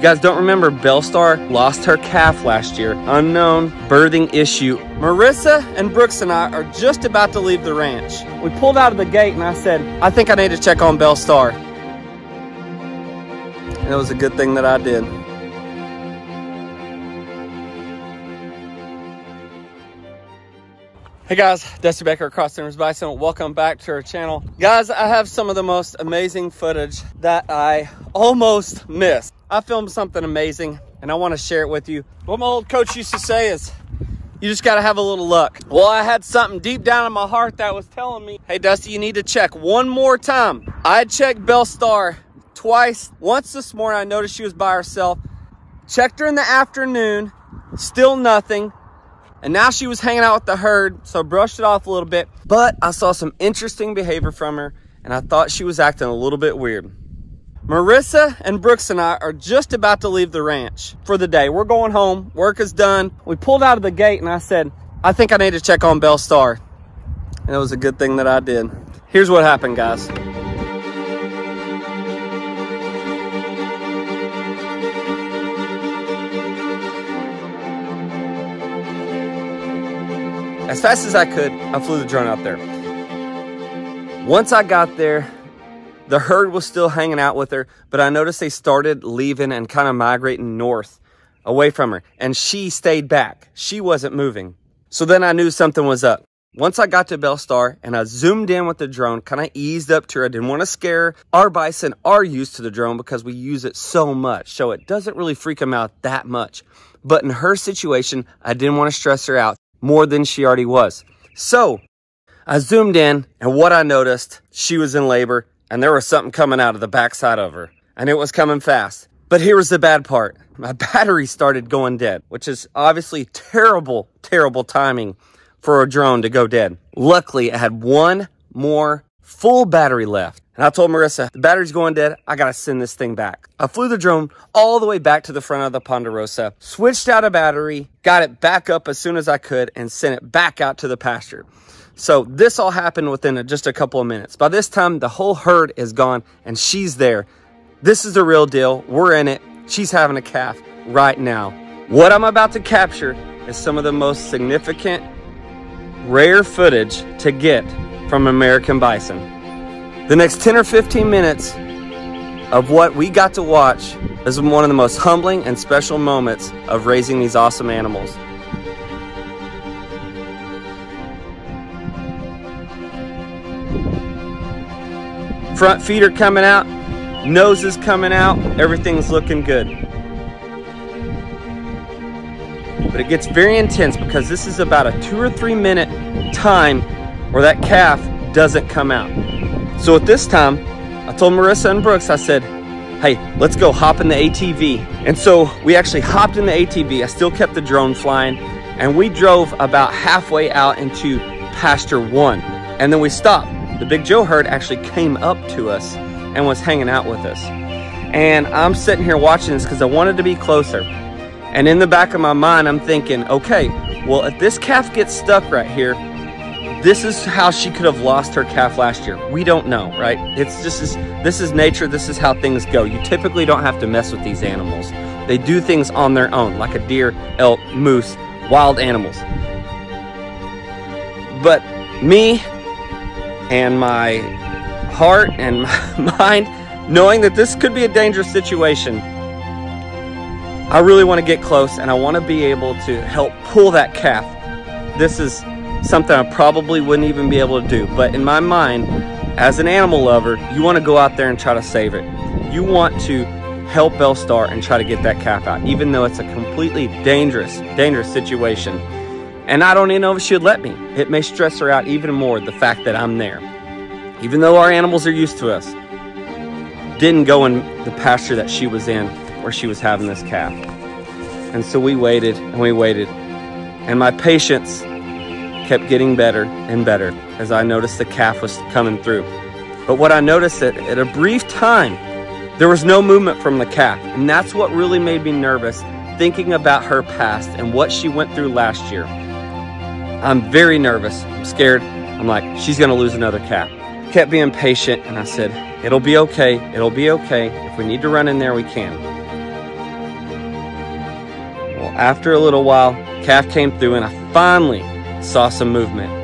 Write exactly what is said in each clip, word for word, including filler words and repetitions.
you guys don't remember, Belle Starr lost her calf last year. Unknown birthing issue. Marissa and Brooks and I are just about to leave the ranch. We pulled out of the gate and I said, I think I need to check on Belle Starr. And it was a good thing that I did. Hey guys, Dusty Becker, Cross Timbers Bison. Welcome back to our channel. Guys, I have some of the most amazing footage that I almost missed. I filmed something amazing and I wanna share it with you. What my old coach used to say is, you just gotta have a little luck. Well, I had something deep down in my heart that was telling me, hey Dusty, you need to check one more time. I checked Belle Starr twice. Once this morning, I noticed she was by herself. Checked her in the afternoon, still nothing. And now she was hanging out with the herd, so I brushed it off a little bit. But I saw some interesting behavior from her, and I thought she was acting a little bit weird. Marissa and Brooks and I are just about to leave the ranch for the day. We're going home. Work is done. We pulled out of the gate, and I said, I think I need to check on Belle Starr. And it was a good thing that I did. Here's what happened, guys. As fast as I could, I flew the drone out there. Once I got there, the herd was still hanging out with her, but I noticed they started leaving and kind of migrating north away from her, and she stayed back. She wasn't moving. So then I knew something was up. Once I got to Belle Starr and I zoomed in with the drone, kind of eased up to her. I didn't want to scare her. Our bison are used to the drone because we use it so much, so it doesn't really freak them out that much. But in her situation, I didn't want to stress her out more than she already was. So I zoomed in, and what I noticed, she was in labor and there was something coming out of the backside of her, and it was coming fast. But here was the bad part. My battery started going dead, which is obviously terrible, terrible timing for a drone to go dead. Luckily, I had one more full battery left. And I told Marissa, the battery's going dead. I gotta send this thing back. I flew the drone all the way back to the front of the Ponderosa, switched out a battery, got it back up as soon as I could, and sent it back out to the pasture. So this all happened within just a couple of minutes. By this time, the whole herd is gone and she's there. This is the real deal. We're in it. She's having a calf right now. What I'm about to capture is some of the most significant, rare footage to get from American bison. The next ten or fifteen minutes of what we got to watch is one of the most humbling and special moments of raising these awesome animals. Front feet are coming out, nose is coming out, everything's looking good. But it gets very intense because this is about a two or three minute time or that calf doesn't come out. So at this time, I told Marissa and Brooks, I said, hey, let's go hop in the A T V. And so we actually hopped in the A T V. I still kept the drone flying, and we drove about halfway out into pasture one. And then we stopped. The Big Joe herd actually came up to us and was hanging out with us. And I'm sitting here watching this because I wanted to be closer. And in the back of my mind, I'm thinking, okay, well, if this calf gets stuck right here, this is how she could have lost her calf last year. We don't know, right? It's just, this is, this is nature, this is how things go. You typically don't have to mess with these animals. They do things on their own, like a deer, elk, moose, wild animals. But me and my heart and my mind, knowing that this could be a dangerous situation, I really want to get close and I want to be able to help pull that calf. This is something I probably wouldn't even be able to do, but in my mind, as an animal lover, you want to go out there and try to save it. You want to help Belle Starr and try to get that calf out, even though it's a completely dangerous, dangerous situation. And I don't even know if she'd let me. It may stress her out even more, the fact that I'm there. Even though our animals are used to us, didn't go in the pasture that she was in where she was having this calf. And so we waited and we waited, and my patience kept getting better and better as I noticed the calf was coming through. But what I noticed that at a brief time, there was no movement from the calf. And that's what really made me nervous, thinking about her past and what she went through last year. I'm very nervous, I'm scared. I'm like, she's gonna lose another calf. Kept being patient and I said, it'll be okay, it'll be okay. If we need to run in there, we can. Well, after a little while, calf came through and I finally saw some movement.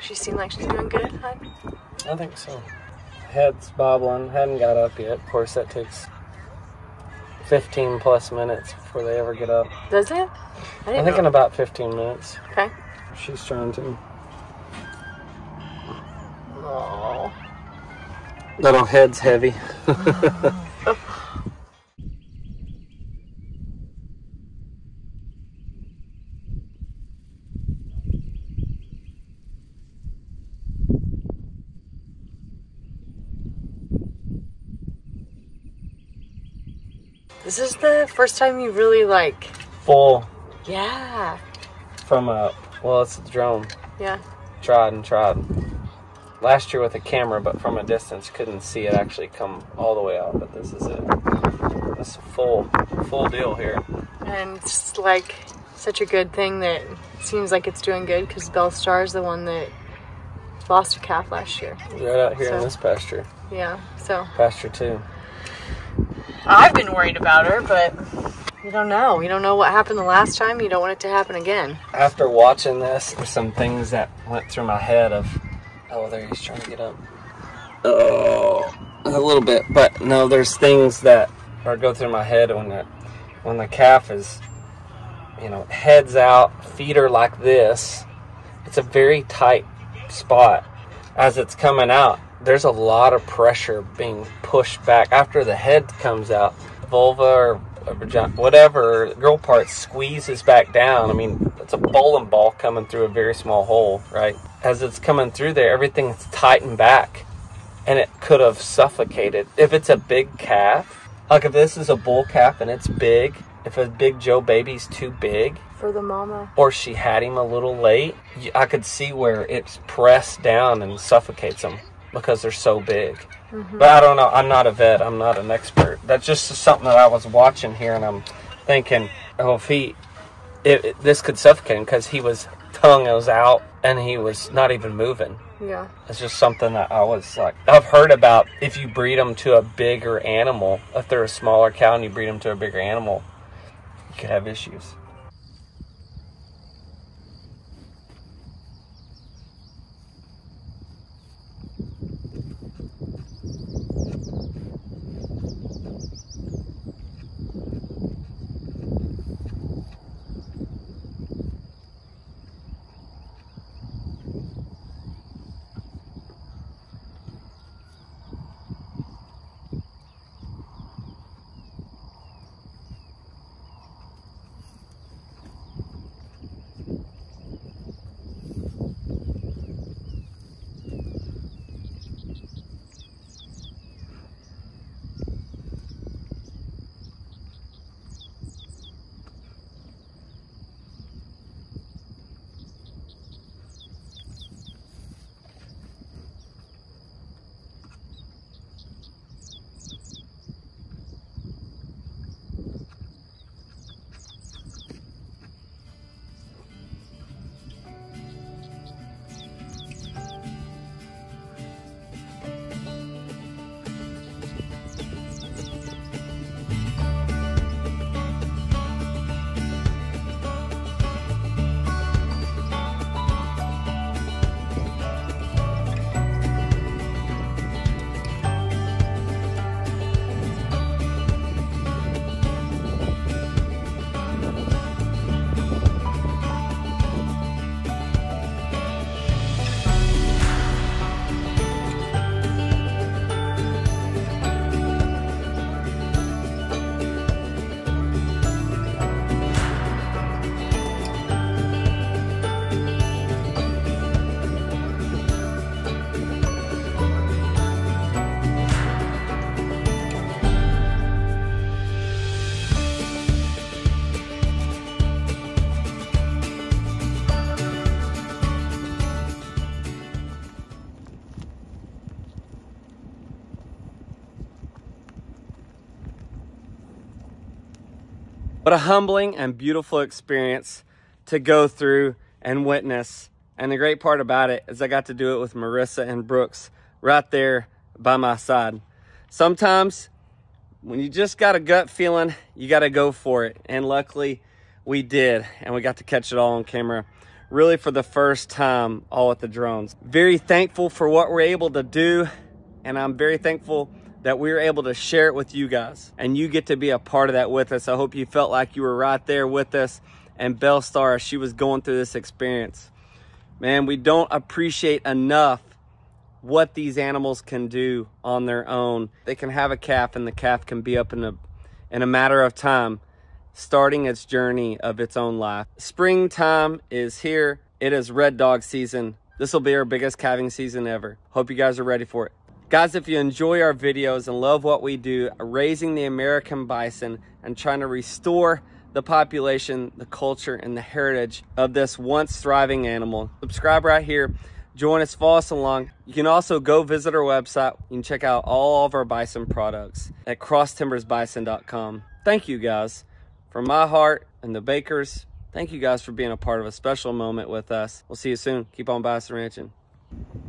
She seemed like she's doing good, hon? I think so. Head's bobbling, hadn't got up yet. Of course, that takes fifteen plus minutes before they ever get up. Does it? I, didn't I think know. In about fifteen minutes. Okay. She's trying to. Oh. Little head's heavy. This is the first time you really like full. Yeah. From a well, it's a drone. Yeah. Tried and tried. Last year with a camera, but from a distance couldn't see it actually come all the way out. But this is it. That's a full, full deal here. And it's like such a good thing that it seems like it's doing good because Belle Starr is the one that lost a calf last year. Right out here so, in this pasture. Yeah. So. Pasture two. I've been worried about her, but you don't know. You don't know what happened the last time. You don't want it to happen again. After watching this, there's some things that went through my head of, oh, there he's trying to get up. Oh, a little bit. But no, there's things that are go through my head when the, when the calf is, you know, heads out, feet are like this. It's a very tight spot as it's coming out. There's a lot of pressure being pushed back. After the head comes out, vulva or whatever, girl part squeezes back down. I mean, it's a bowling ball coming through a very small hole, right? As it's coming through there, everything's tightened back, and it could have suffocated. If it's a big calf, like if this is a bull calf and it's big, if a Big Joe baby's too big, for the mama, or she had him a little late, I could see where it's pressed down and suffocates him. Because they're so big. Mm-hmm. But I don't know. I'm not a vet. I'm not an expert. That's just something that I was watching here, and I'm thinking, oh, if he, it, it, this could suffocate him because he was tongue was out and he was not even moving. Yeah. It's just something that I was like, I've heard about if you breed them to a bigger animal, if they're a smaller cow and you breed them to a bigger animal, you could have issues. but a humbling and beautiful experience to go through and witness. And the great part about it is I got to do it with Marissa and Brooks right there by my side. Sometimes when you just got a gut feeling, you got to go for it. And luckily we did, and we got to catch it all on camera, really for the first time, all with the drones. Very thankful for what we're able to do, and I'm very thankful that we were able to share it with you guys, and you get to be a part of that with us. I hope you felt like you were right there with us, and Belle Starr, she was going through this experience. Man, we don't appreciate enough what these animals can do on their own. They can have a calf, and the calf can be up in a, in a matter of time, starting its journey of its own life. Springtime is here. It is red dog season. This will be our biggest calving season ever. Hope you guys are ready for it. Guys, if you enjoy our videos and love what we do, raising the American bison and trying to restore the population, the culture, and the heritage of this once thriving animal, subscribe right here. Join us, follow us along. You can also go visit our website. You can check out all of our bison products at cross timbers bison dot com. Thank you guys. From my heart and the Bakers, thank you guys for being a part of a special moment with us. We'll see you soon. Keep on bison ranching.